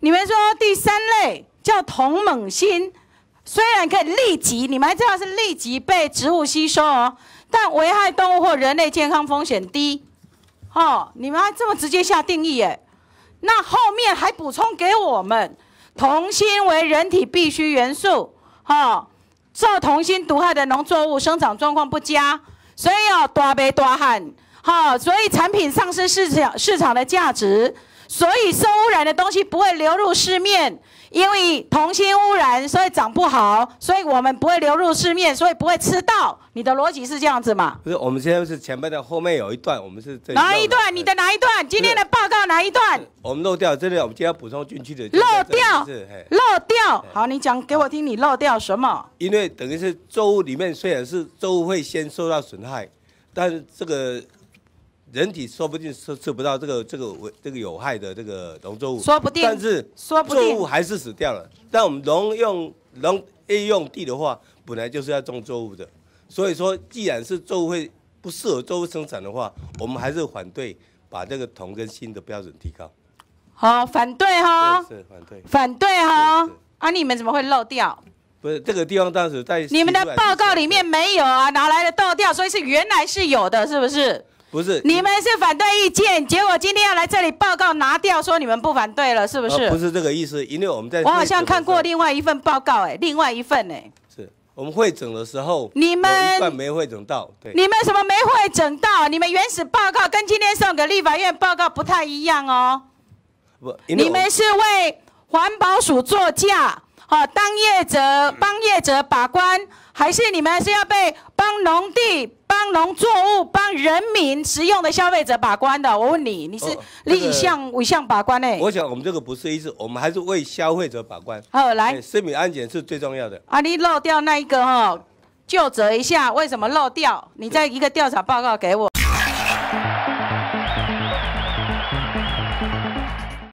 你们说第三类叫同猛星，虽然可以立即，你们还知道是立即被植物吸收哦，但危害动物或人类健康风险低。哦，你们还这么直接下定义耶？那后面还补充给我们，同心为人体必需元素。哦，受同心毒害的农作物生长状况不佳，所以要大悲大旱。好，所以产品丧失市场的价值。 所以受污染的东西不会流入市面，因为同心污染，所以长不好，所以我们不会流入市面，所以不会吃到。你的逻辑是这样子嘛？不是，我们现在是前面的后面有一段，我们是这哪一段？你的哪一段？今天的报告哪一段？我们漏掉这里，我们今天要补充进去的。漏掉，漏掉。好，你讲给我听，你漏掉什么？因为等于是作物里面虽然是作物会先受到损害，但是这个。 人体说不定吃不到这个有害的这个农作物，说不定，但是作物还是死掉了。但我们农业用地的话，本来就是要种作物的，所以说，既然是作物会不适合作物生产的话，我们还是反对把这个同跟锌的标准提高。好，反对哈，是反对，反对哈。啊，你们怎么会漏掉？ 不是这个地方当时在你们的报告里面没有啊，哪来的漏掉？所以是原来是有的，是不是？ 不是，你们是反对意见，结果今天要来这里报告拿掉，说你们不反对了，是不是？不是这个意思，因为我们在我好像看过另外一份报告、欸，哎，另外一份哎、欸，是我们会诊的时候，你们没会诊到，对，你们什么没会诊到？你们原始报告跟今天送给立法院报告不太一样哦。不，你们是为环保署作嫁。 好，当业者帮业者把关，还是你们是要被帮农地、帮农作物、帮人民食用的消费者把关的？我问你，你是立项委项把关呢、欸？我想我们这个不是意思，我们还是为消费者把关。好，来，食品安全是最重要的。啊，你漏掉那一个哈、哦，就责一下，为什么漏掉？你再一个调查报告给我。